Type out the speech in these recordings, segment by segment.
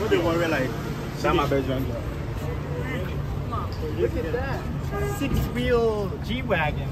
What they want to like? That's my bedroom. Look at that. 6-wheel G-Wagon.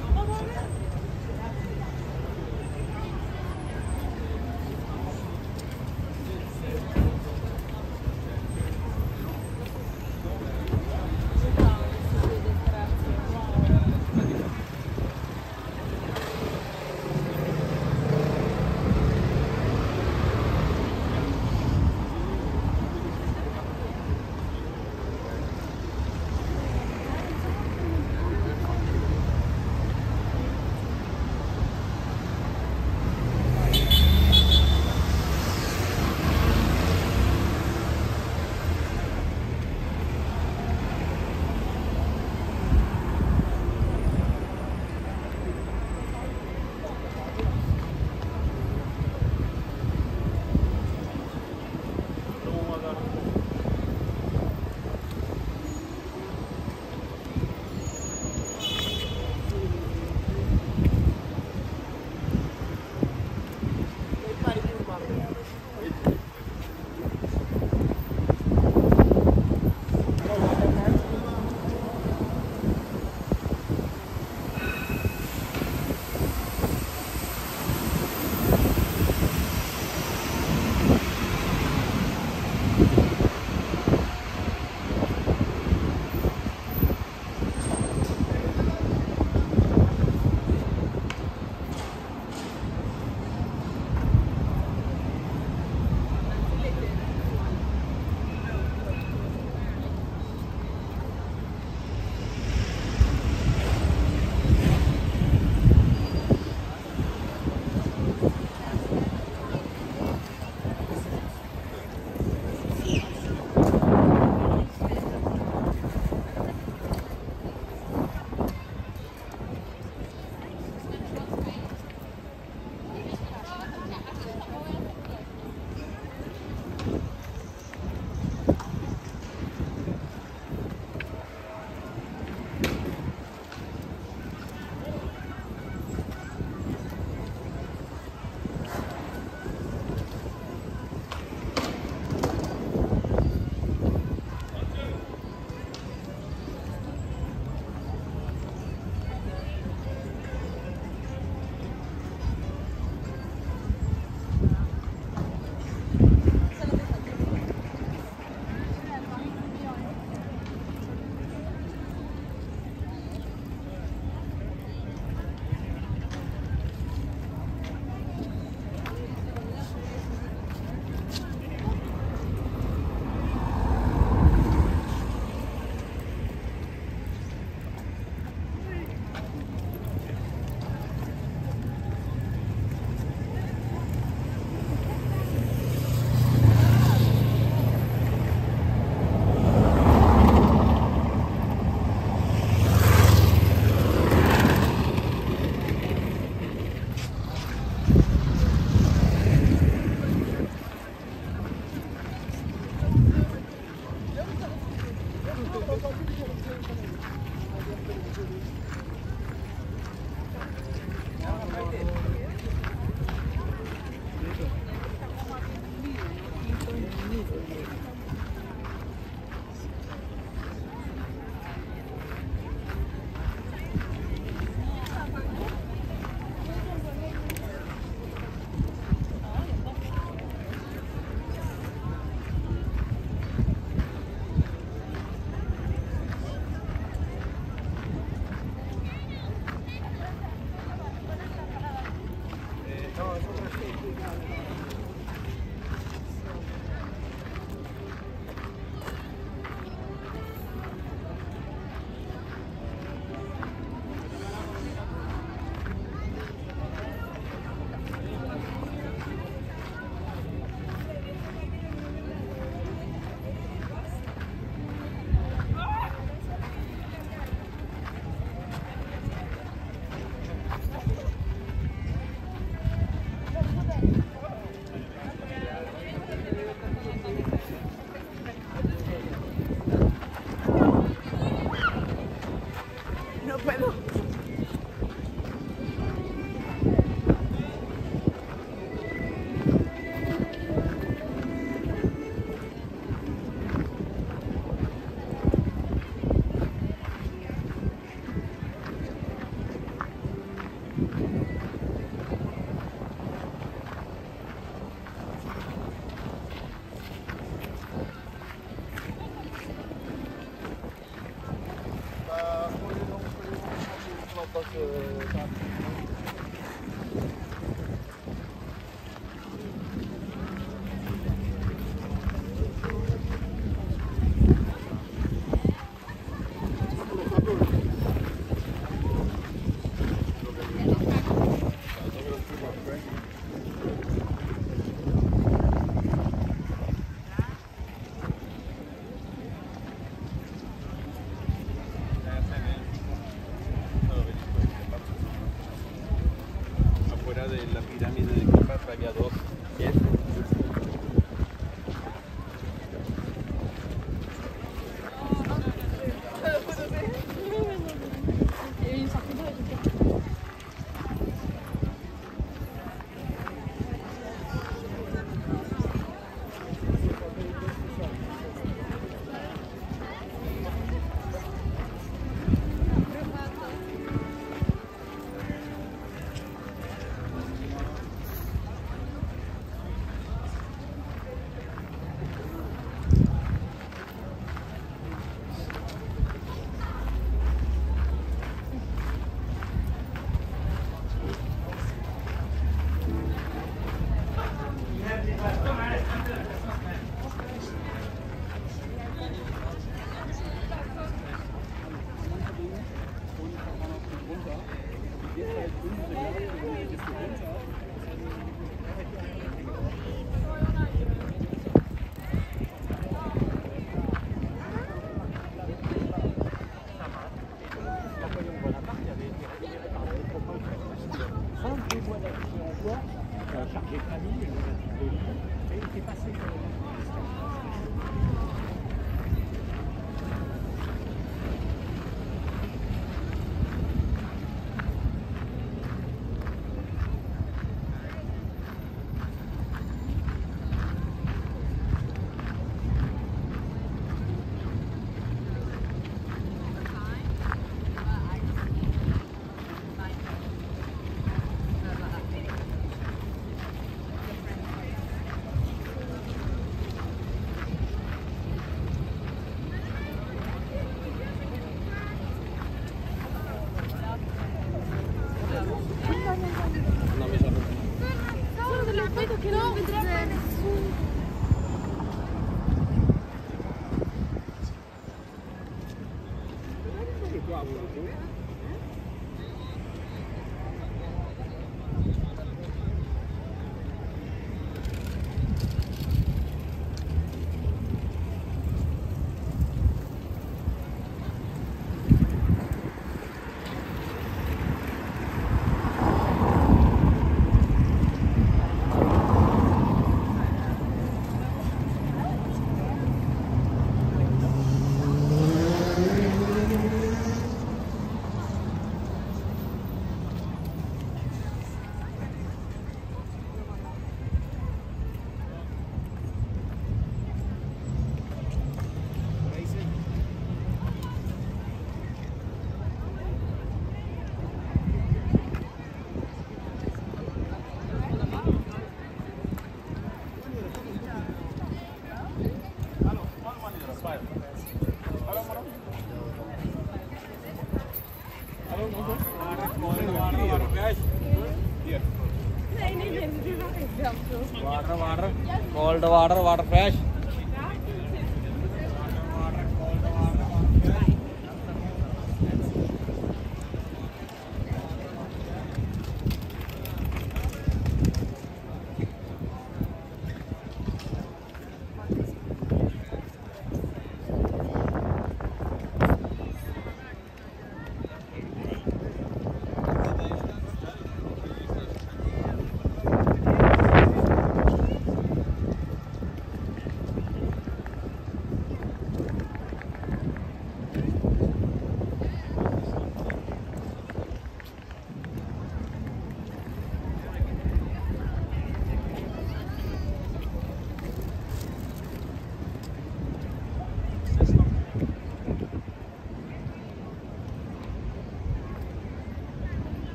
Cold water, water fresh.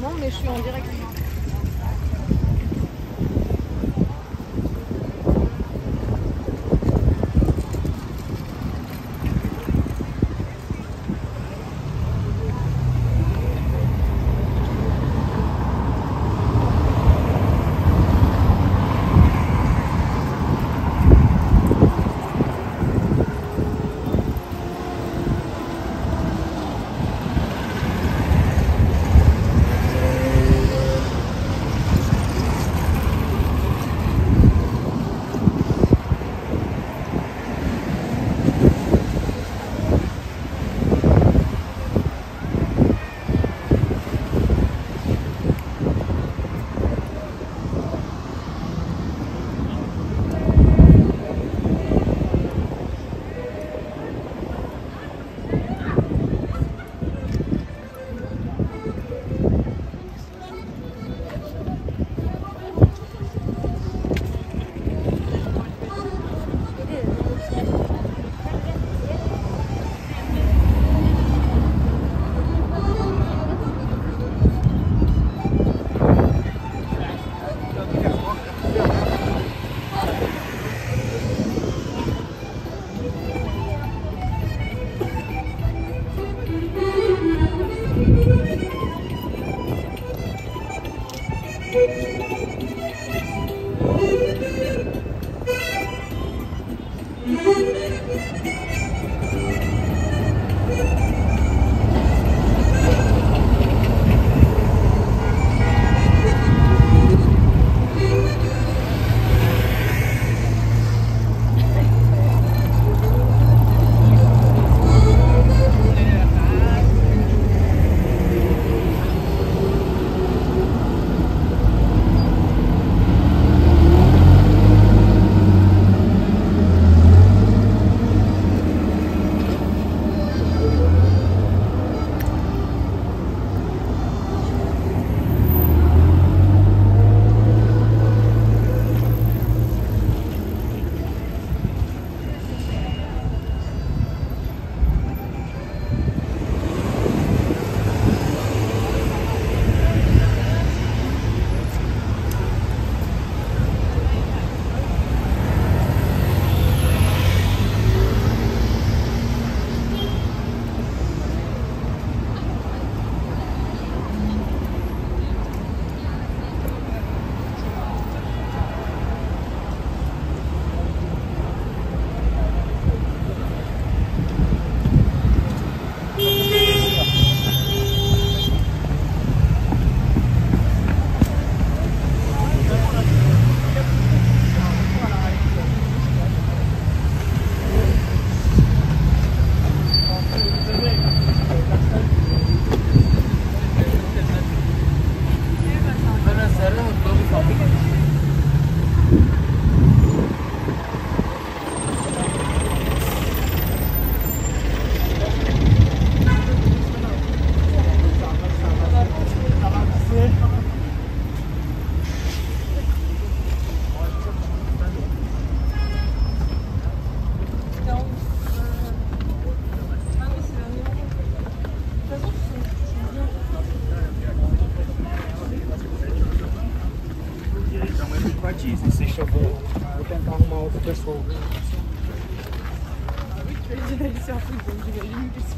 mouvement, mais je suis en direct. Deixa eu ver, vou tentar arrumar outra pessoa. Ele se afundou, ele disse.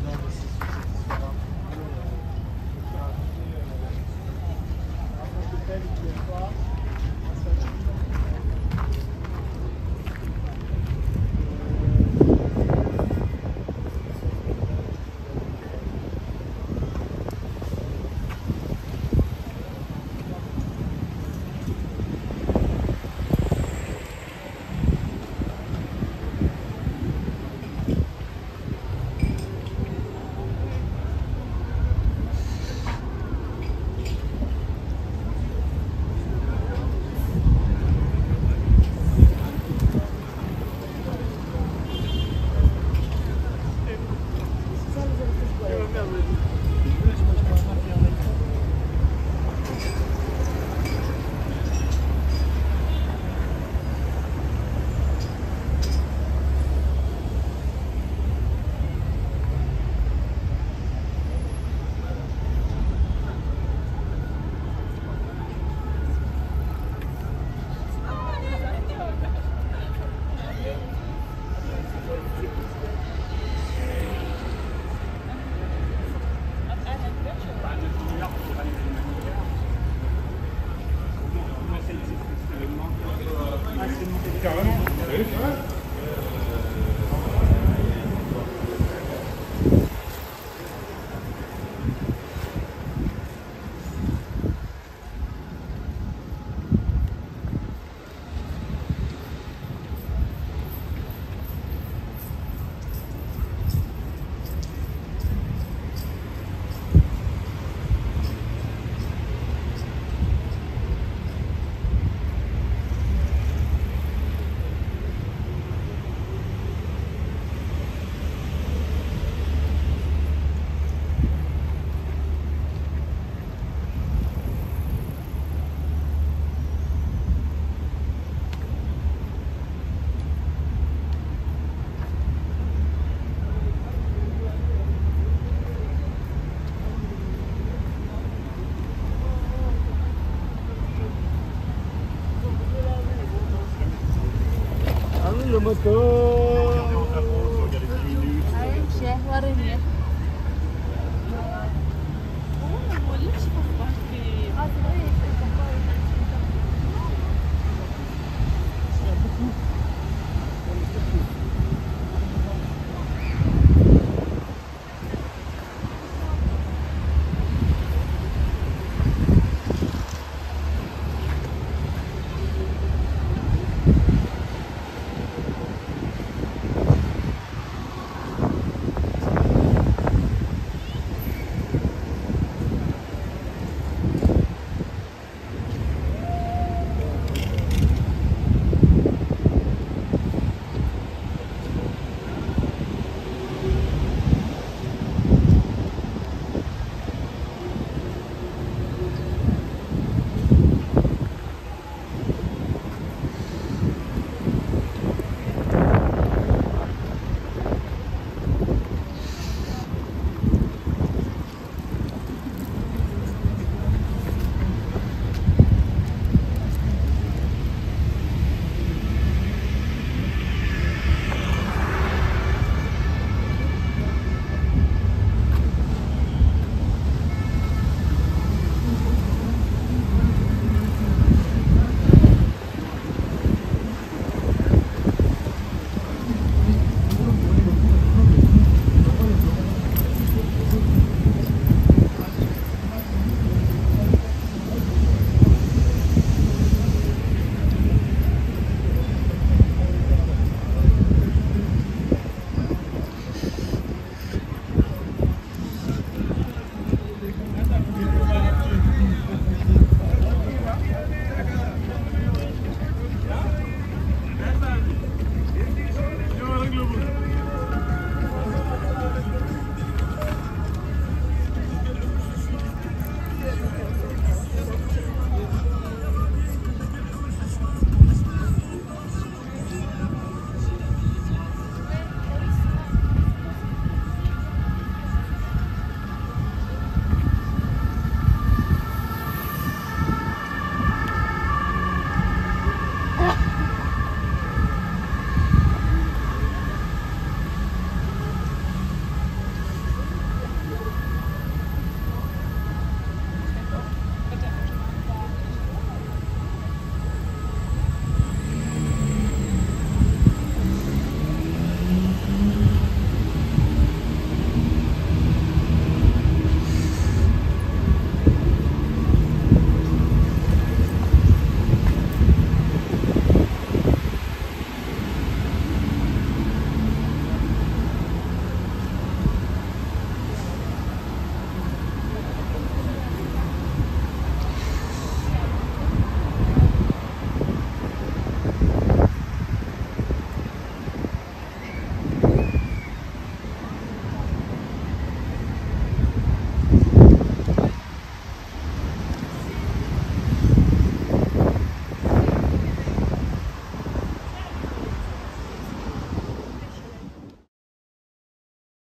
betul-betul.